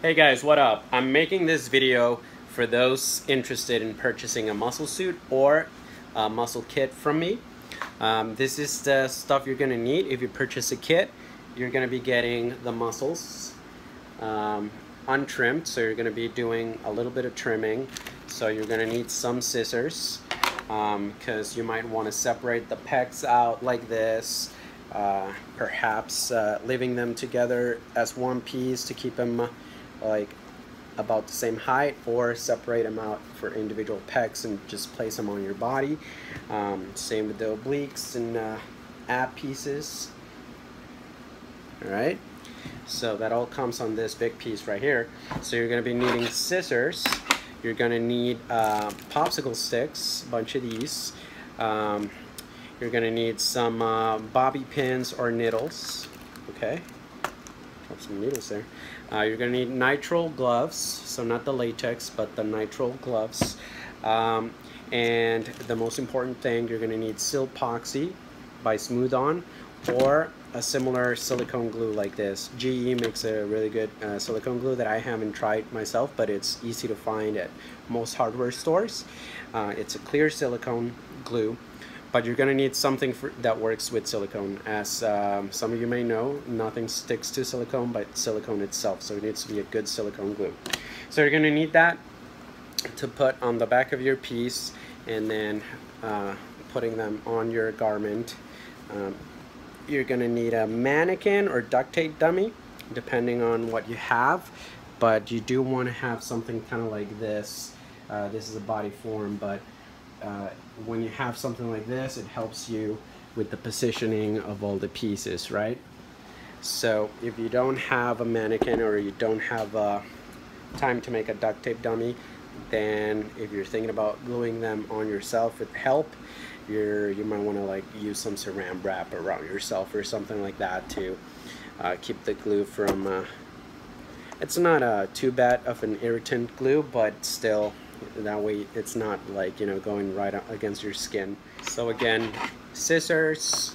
Hey guys, what up? I'm making this video for those interested in purchasing a muscle suit or a muscle kit from me. This is the stuff you're gonna need. If you purchase a kit, you're gonna be getting the muscles untrimmed, so you're gonna be doing a little bit of trimming. So you're gonna need some scissors because you might want to separate the pecs out like this, perhaps leaving them together as one piece to keep them like about the same height, or separate them out for individual pecs and just place them on your body. Same with the obliques and ab pieces. All right, so that all comes on this big piece right here. So you're going to be needing scissors, you're going to need popsicle sticks, a bunch of these, you're going to need some bobby pins or needles. Okay, some needles there. You're gonna need nitrile gloves, so not the latex but the nitrile gloves, and the most important thing, you're gonna need Silpoxy by Smooth-On or a similar silicone glue like this. GE makes a really good silicone glue that I haven't tried myself, but it's easy to find at most hardware stores. It's a clear silicone glue, but you're gonna need something that works with silicone. As some of you may know, nothing sticks to silicone but silicone itself, so it needs to be a good silicone glue. So you're gonna need that to put on the back of your piece, and then putting them on your garment. You're gonna need a mannequin or duct tape dummy, depending on what you have, but you do want to have something kind of like this. This is a body form, but when you have something like this, it helps you with the positioning of all the pieces, right? So if you don't have a mannequin, or you don't have time to make a duct tape dummy, then if you're thinking about gluing them on yourself with help, you might want to like use some saran wrap around yourself or something like that to keep the glue from it's not too bad of an irritant glue, but still, that way it's not like, you know, going right up against your skin. So again, scissors,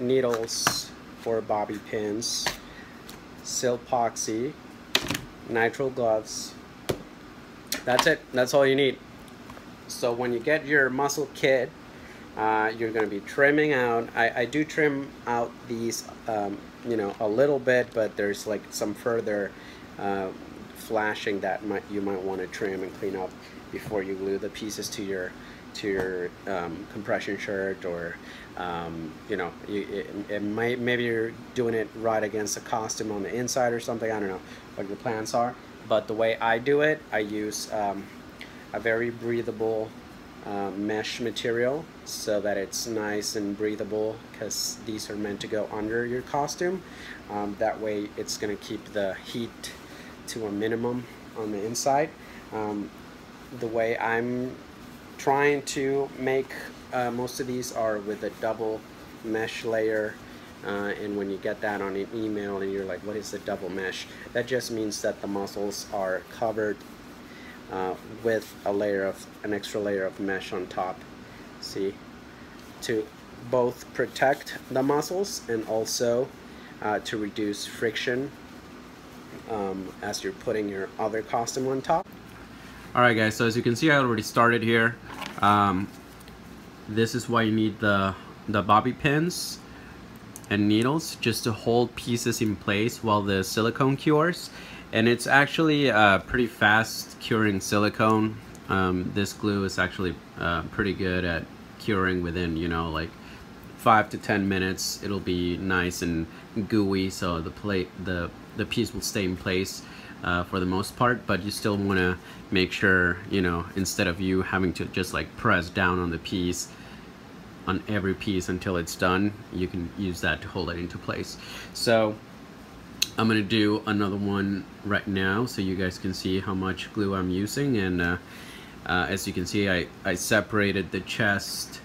needles or bobby pins, Silpoxy, nitrile gloves. That's it, that's all you need. So when you get your muscle kit, you're going to be trimming out. I do trim out these you know, a little bit, but there's like some further flashing that you might want to trim and clean up before you glue the pieces to your compression shirt, or you know, maybe you're doing it right against the costume on the inside or something. I don't know what your plans are, but the way I do it, I use a very breathable mesh material, so that it's nice and breathable, because these are meant to go under your costume. That way it's going to keep the heat to a minimum on the inside. The way I'm trying to make most of these are with a double mesh layer, and when you get that on an email and you're like, what is the double mesh? That just means that the muscles are covered with an extra layer of mesh on top, see, to both protect the muscles and also to reduce friction as you're putting your other costume on top. Alright guys, so as you can see, I already started here. This is why you need the bobby pins and needles, just to hold pieces in place while the silicone cures. And it's actually pretty fast curing silicone. This glue is actually pretty good at curing within, you know, like 5 to 10 minutes. It'll be nice and gooey, so the piece will stay in place for the most part, but you still want to make sure, you know, instead of you having to just like press down on the piece, on every piece until it's done, you can use that to hold it into place. So I'm gonna do another one right now so you guys can see how much glue I'm using. And as you can see, I separated the chest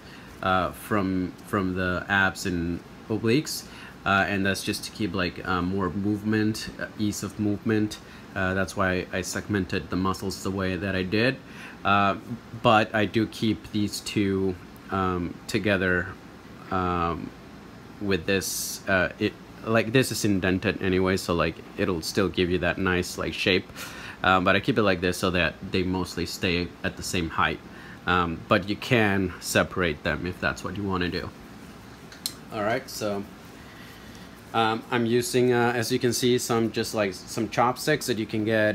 from the abs and obliques. And that's just to keep like more movement, ease of movement. That's why I segmented the muscles the way that I did. But I do keep these two together with this like this is indented anyway, so like it'll still give you that nice like shape, but I keep it like this so that they mostly stay at the same height, but you can separate them if that's what you want to do. All right, so I'm using, as you can see, some just like some chopsticks that you can get,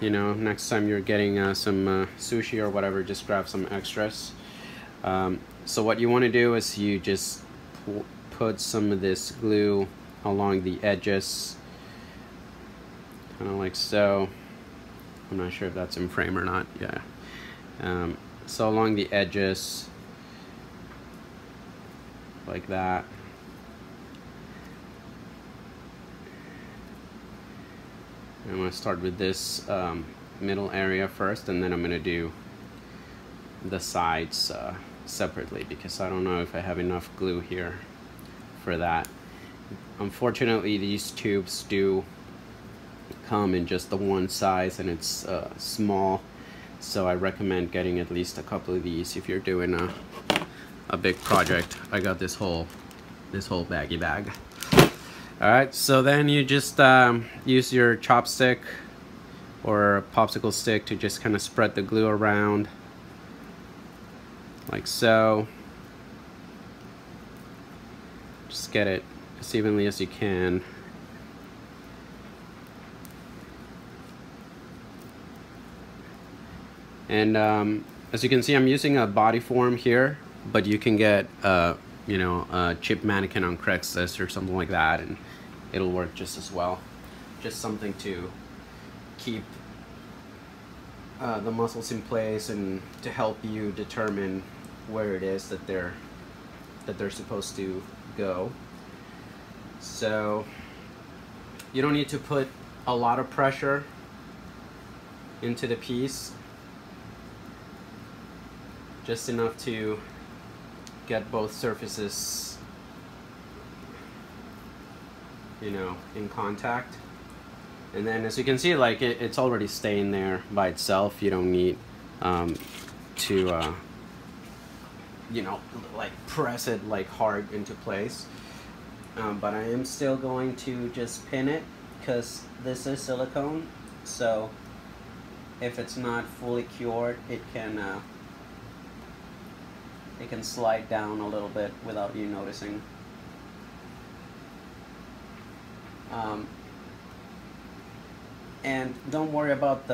you know, next time you're getting some sushi or whatever, just grab some extras. So what you want to do is you just put some of this glue along the edges, kind of like so. I'm not sure if that's in frame or not, yeah. So along the edges, like that. I'm going to start with this middle area first, and then I'm going to do the sides separately, because I don't know if I have enough glue here for that. Unfortunately, these tubes do come in just the one size, and it's small, so I recommend getting at least a couple of these if you're doing a big project. I got this whole baggy bag. Alright, so then you just use your chopstick or popsicle stick to just kind of spread the glue around, like so. Just get it as evenly as you can. And as you can see, I'm using a body form here, but you can get you know, a cheap mannequin on Craigslist or something like that, and it'll work just as well. Just something to keep the muscles in place and to help you determine where it is that they're supposed to go. So you don't need to put a lot of pressure into the piece, just enough to get both surfaces, you know, in contact. And then as you can see, like it's already staying there by itself. You don't need to you know, like press it like hard into place, but I am still going to just pin it, because this is silicone, so if it's not fully cured, it can slide down a little bit without you noticing. And don't worry about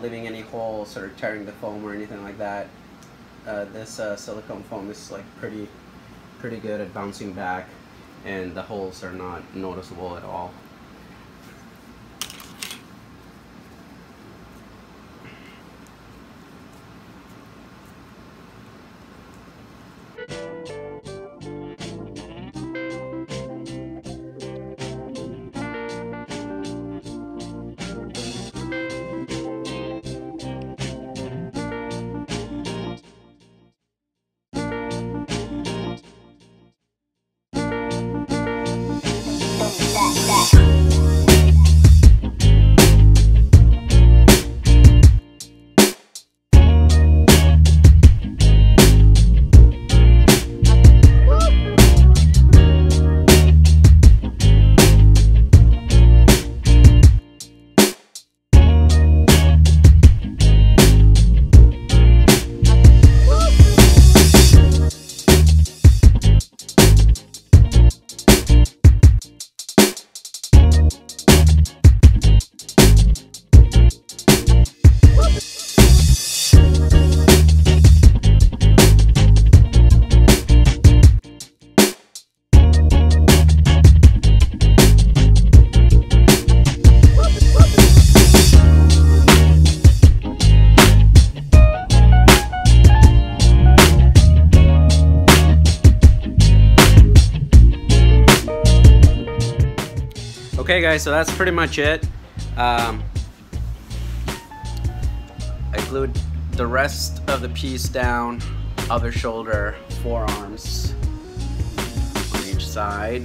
leaving any holes or tearing the foam or anything like that. This silicone foam is like pretty good at bouncing back, and the holes are not noticeable at all. Okay guys, so that's pretty much it. I glued the rest of the piece down, other shoulder, forearms on each side,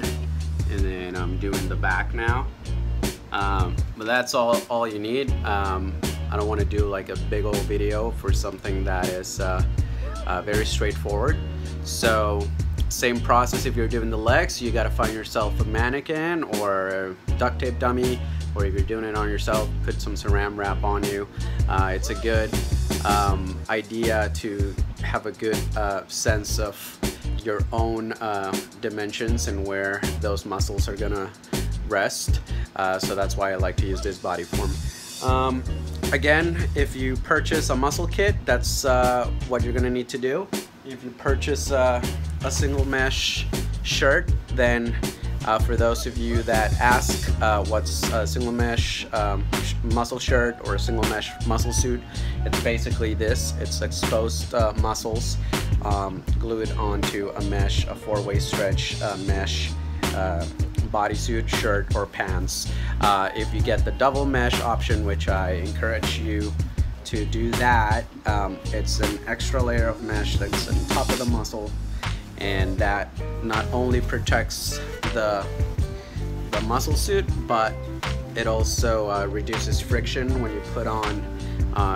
and then I'm doing the back now. But that's all you need. I don't want to do like a big old video for something that is very straightforward. So Same process if you're doing the legs, you gotta find yourself a mannequin or a duct tape dummy, or if you're doing it on yourself, put some saran wrap on you. It's a good idea to have a good sense of your own dimensions and where those muscles are gonna rest. So that's why I like to use this body form. Again, if you purchase a muscle kit, that's what you're gonna need to do. If you purchase a single mesh shirt, then for those of you that ask what's a single mesh muscle shirt or a single mesh muscle suit, it's basically this. It's exposed muscles glued onto a mesh, a four-way stretch mesh bodysuit, shirt, or pants. If you get the double mesh option, which I encourage you to do that, it's an extra layer of mesh that's on top of the muscle, and that not only protects the muscle suit, but it also reduces friction when you put on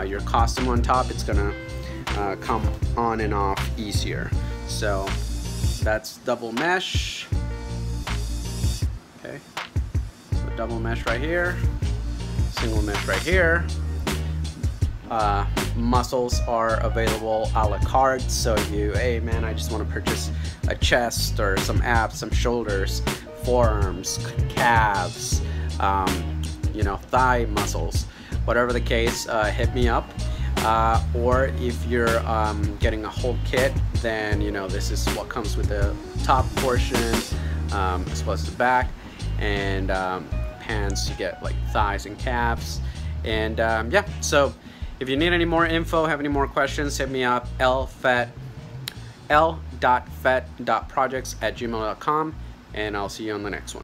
your costume on top. It's gonna come on and off easier. So that's double mesh. Okay, so double mesh right here, single mesh right here. Muscles are available a la carte, so hey man, I just want to purchase a chest or some abs, some shoulders, forearms, calves, you know, thigh muscles, whatever the case, hit me up. Or if you're getting a whole kit, then you know this is what comes with the top portion, as well as the back, and pants you get like thighs and calves. And yeah, so if you need any more info, have any more questions, hit me up, l.fett.projects@gmail.com, and I'll see you on the next one.